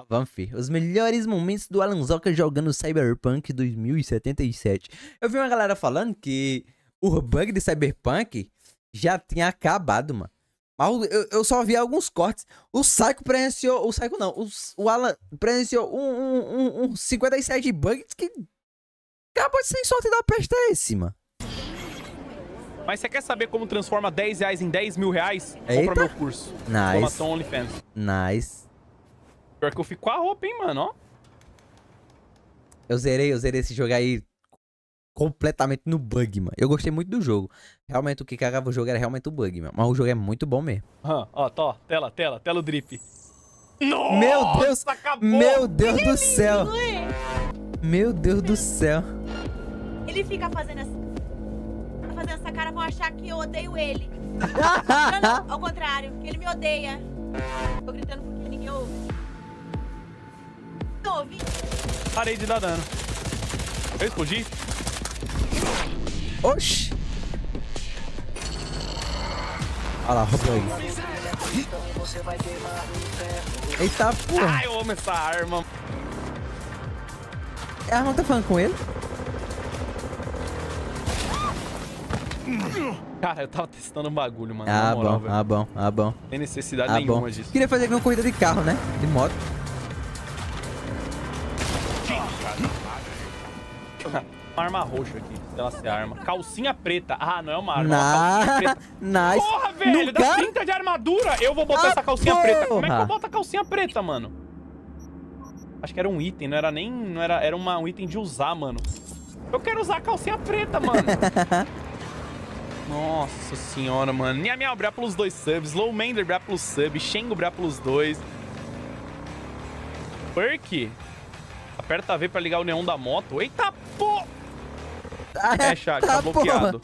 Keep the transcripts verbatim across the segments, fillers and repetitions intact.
Ah, vamos ver. Os melhores momentos do Alanzoka jogando Cyberpunk dois mil e setenta e sete. Eu vi uma galera falando que o bug de Cyberpunk já tinha acabado, mano. Mas eu, eu só vi alguns cortes. O Psycho presenciou... O Psycho não. O, o Alan presenciou um, um, um, um cinquenta e sete bugs que... Acabou sem sorte da peste é esse, mano. Mas você quer saber como transforma dez reais em dez mil reais? Eita. Compra meu curso. Nice. Formação OnlyFans. Nice. Pior que eu fico com a roupa, hein, mano, ó. Eu zerei, eu zerei esse jogo aí completamente no bug, mano. Eu gostei muito do jogo. Realmente o que cagava o jogo era realmente o bug, mano. Mas o jogo é muito bom mesmo. Aham, ó, tó, tela, tela, tela o drip. Nossa, meu Deus, acabou. Meu Deus do céu. Meu Deus do céu. Ele fica fazendo assim. Fazendo essa cara, vão achar que eu odeio ele. Não, não, ao contrário, ele me odeia. Tô gritando porque ninguém ouve. Não ouvi. Parei de dar dano. Eu explodi. Oxi. Olha lá, roubou ele. Eita porra. Ai, eu amo essa arma. A arma tá falando com ele? Cara, eu tava testando um bagulho, mano. Ah, moral, bom, velho. ah, bom, ah, bom. Não tem necessidade ah, nenhuma bom. disso. Queria fazer aqui uma corrida de carro, né? De moto. Uma arma roxa aqui. Sei lá se é arma. Calcinha preta. Ah, não é uma arma. Na... Uma preta. Nice. Porra, velho. No dá cara... trinta de armadura. Eu vou botar ah, essa calcinha porra. preta. Como é que eu boto a calcinha preta, mano? Acho que era um item. Não era nem... Não era, era uma, um item de usar, mano. Eu quero usar a calcinha preta, mano. Nossa senhora, mano. Nia Miau, bra pelos dois subs. Lowmander, bra pelos sub. Shengo, bra pelos dois. Perk. Aperta V pra ligar o neon da moto. Eita, pô! É, chat, tá bloqueado.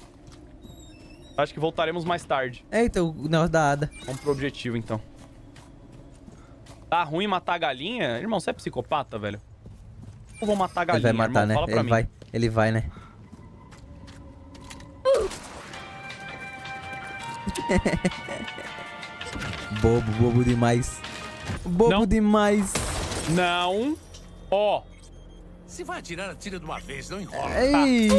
Acho que voltaremos mais tarde. Eita, o negócio da Ada. Vamos pro objetivo, então. Tá ruim matar a galinha? Irmão, você é psicopata, velho? Eu vou matar a galinha, ele vai matar, irmão, né? Fala pra ele mim. Vai. Ele vai, né? Bobo, bobo demais. Bobo não. demais. Não. Ó. Oh. Se vai atirar, atira de uma vez, não enrola. Ei. Tá.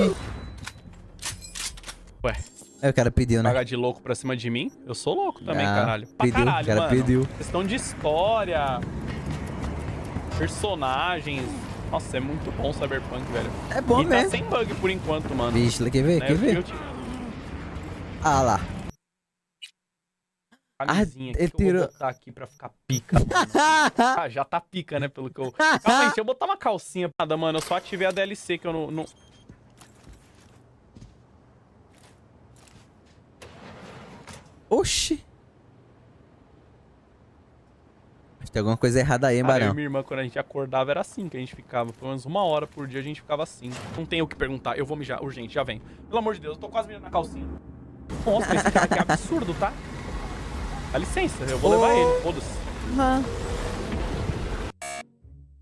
Ué. Aí o cara pediu, né? Pagar de louco pra cima de mim? Eu sou louco também, ah, caralho. Pra pediu, caralho, o cara mano. pediu. Questão de história. Personagens. Nossa, é muito bom o Cyberpunk, velho. É bom e mesmo. Tá sem bug por enquanto, mano. Vixe, quer ver? Né? Quer ver? Te... Ah lá. Camisinha ah, que eu tirou... vou botar aqui pra ficar pica, mano. Ah, já tá pica, né, pelo que eu... Calma aí, deixa eu botar uma calcinha pra nada, mano. Eu só ativei a D L C que eu não... não... Oxi. Acho que tem alguma coisa errada aí, hein, Barão? Ah, eu e minha irmã, quando a gente acordava, era assim que a gente ficava. Pelo menos uma hora por dia a gente ficava assim. Não tem o que perguntar. Eu vou mijar, urgente, já venho. Pelo amor de Deus, eu tô quase mirando na calcinha. Nossa, esse cara aqui é absurdo, tá? Dá licença, eu vou oh. levar ele, foda-se.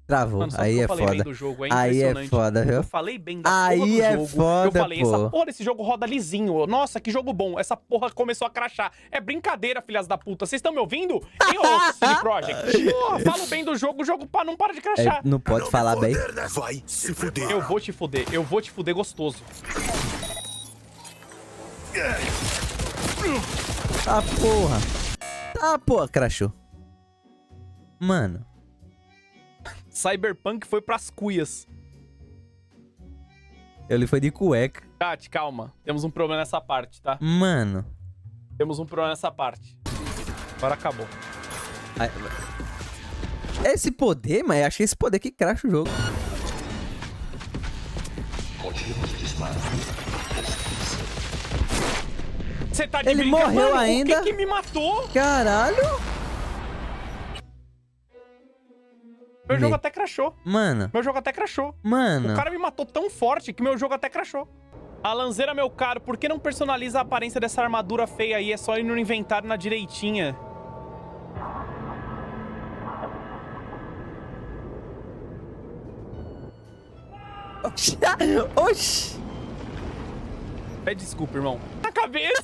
Travou, mano, aí é foda. Jogo, é aí é foda, viu? Eu falei bem da porra aí do é jogo. Foda, eu falei, pô. essa porra, esse jogo roda lisinho. Nossa, que jogo bom. Essa porra começou a crashar. É brincadeira, filhas da puta. Vocês estão me ouvindo? Quem ouve City Project? Porra, falo bem do jogo, o jogo pá, não para de crashar. É, não pode não falar bem. Né? Vai se fuder. Eu vou te fuder, eu vou te fuder gostoso. Ah, porra. Ah, pô, crashou. Mano. Cyberpunk foi pras cuias. Ele foi de cueca. Chat, calma. Temos um problema nessa parte, tá? Mano. Temos um problema nessa parte. Agora acabou. Esse poder, mas achei esse poder que crasha o jogo. Você tá de Ele briga, morreu mano, ainda? O que, que me matou? Caralho! Meu me... jogo até crashou. Mano. Meu jogo até crashou. Mano. O cara me matou tão forte que meu jogo até crashou. Alanzeira, meu caro, por que não personaliza a aparência dessa armadura feia aí? É só ir no inventário na direitinha. Oxi! Oxi! Pede desculpa, irmão. Na cabeça!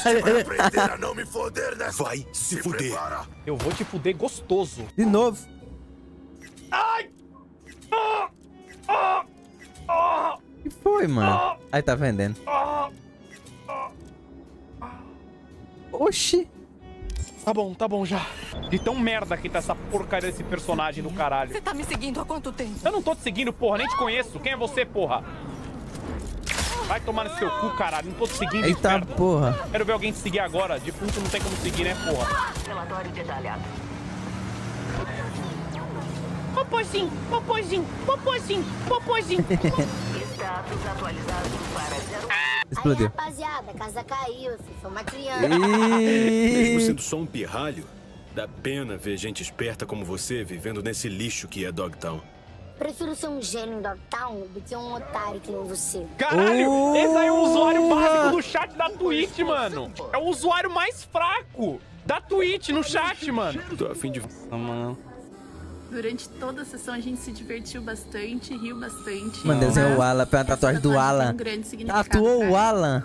Você vai aprender a não me foder, né? Vai se, se fuder. Prepara. Eu vou te fuder gostoso. De novo. foi, mano? Aí tá vendendo. Oxi. Tá bom, tá bom já. De tão merda que tá essa porcaria desse personagem do caralho. Você tá me seguindo há quanto tempo? Eu não tô te seguindo, porra. Nem te conheço. Quem é você, porra? Vai tomar no seu cu, caralho. Não tô te seguindo. Eita, merda. Porra. Quero ver alguém te seguir agora. De puto não tem como seguir, né, porra? Relatório detalhado. Popozinho, popozinho, popozinho, popozinho. Status atualizado para zero. Explodiu. Aí, rapaziada, a casa caiu, vocês são uma criança. Mesmo sendo só um pirralho, dá pena ver gente esperta como você vivendo nesse lixo que é Dogtown. Prefiro ser um gênio em Dogtown do que um otário que nem você. Caralho, oh, esse aí é o usuário básico do chat da Twitch, mano. É o usuário mais fraco da Twitch no chat, mano. Tô a fim de... Não, mano. Durante toda a sessão a gente se divertiu bastante, riu bastante. Mano, desenhou o Alan, pela tatuagem do Alan. Tatuou o Alan.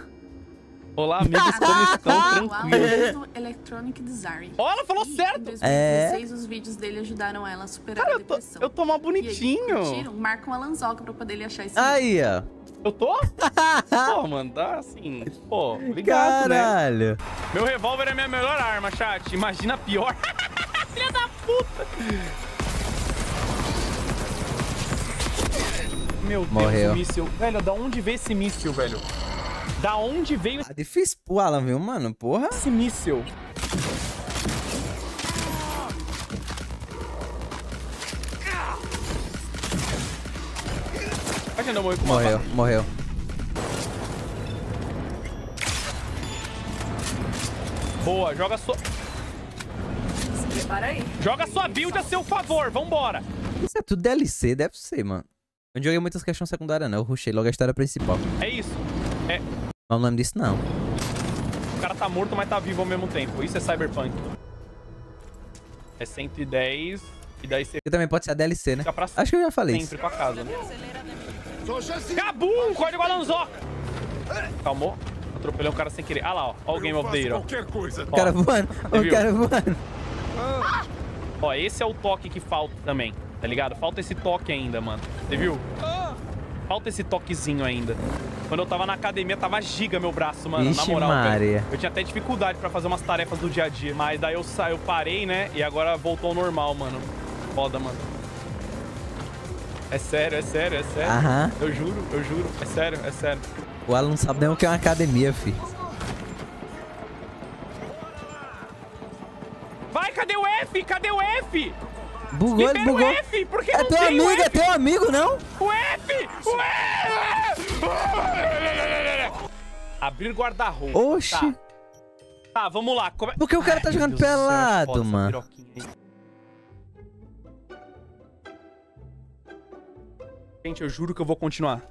Olá, amigos, como estão? Tranquilo. Electronic Design. Ó, ela falou certo! Em dois mil e dezesseis, os vídeos dele ajudaram ela a superar a depressão. Eu tô mal bonitinho. Marca um Alanzoka pra poder ele achar esse. Aí, ó. Eu tô? Pô, mano, tá assim. Pô, obrigado, né? Caralho. Meu revólver é minha melhor arma, chat. Imagina a pior. Filha da puta. Meu Deus, míssil. Velho, da onde veio esse míssil, velho? Da onde veio esse... Ah, difícil pro Alan, viu, mano? Porra. Esse míssil. Morreu, morreu. Boa, joga sua... Se prepara aí. Joga sua build a seu favor, vambora. Isso é tudo D L C, deve ser, mano. Eu não joguei muitas questões secundárias, não. Eu rushei logo a história principal. É isso. É. Não lembro disso, não. O cara tá morto, mas tá vivo ao mesmo tempo. Isso é Cyberpunk. É cento e dez. E daí você... Você também pode ser a D L C, né? Acho que eu já falei sempre isso. Pra casa, né? Cabum! Corre igual a Alanzoka! Calmou. Atropelei o cara sem querer. Ah lá, ó. Ó o Game of the Year, ó. Coisa. O cara voando. O cara voando. Ah. Ó, esse é o toque que falta também. Tá ligado? Falta esse toque ainda, mano. Você viu? Falta esse toquezinho ainda. Quando eu tava na academia, tava giga meu braço, mano. Ixi, na moral, Maria. Eu tinha até dificuldade pra fazer umas tarefas do dia a dia. Mas daí eu, sa... eu parei, né? E agora voltou ao normal, mano. Foda, mano. É sério, é sério, é sério. Aham. Eu juro, eu juro. É sério, é sério. O Alan não sabe nem o que é uma academia, filho. Vai, cadê o F? Cadê o F? Bugou, ele bugou. F, porque é não teu amigo, F. É teu amigo, não? O F! O F! Abrir guarda-roupa. Oxi. Tá. Tá, vamos lá. Come... Porque o cara tá ai, jogando Deus pelado, céu, mano. Gente, eu juro que eu vou continuar.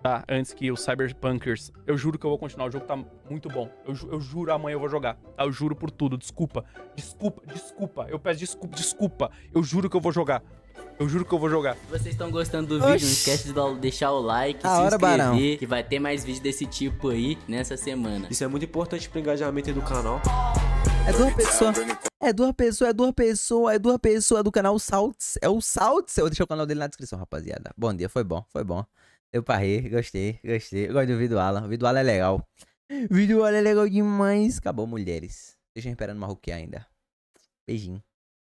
Tá, antes que os cyberpunkers. Eu juro que eu vou continuar. O jogo tá muito bom. Eu, ju eu juro, amanhã eu vou jogar. Tá? Eu juro por tudo. Desculpa. Desculpa, desculpa. Eu peço desculpa, desculpa. Eu juro que eu vou jogar. Eu juro que eu vou jogar. Se vocês estão gostando do vídeo, oxi, não esquece de deixar o like, a se hora, inscrever, barão, que vai ter mais vídeos desse tipo aí nessa semana. Isso é muito importante pro engajamento do canal. É duas pessoas. É duas pessoas, é duas pessoas, é duas pessoas do canal Salts. É o Salts. Eu vou deixar o canal dele na descrição, rapaziada. Bom dia, foi bom, foi bom. Eu parei, gostei, gostei. Eu gosto do vídeo do Alan. O vídeo do Alan é legal. O vídeo do Alan é legal demais. Acabou, mulheres. Deixa eu esperando marroquear ainda. Beijinho.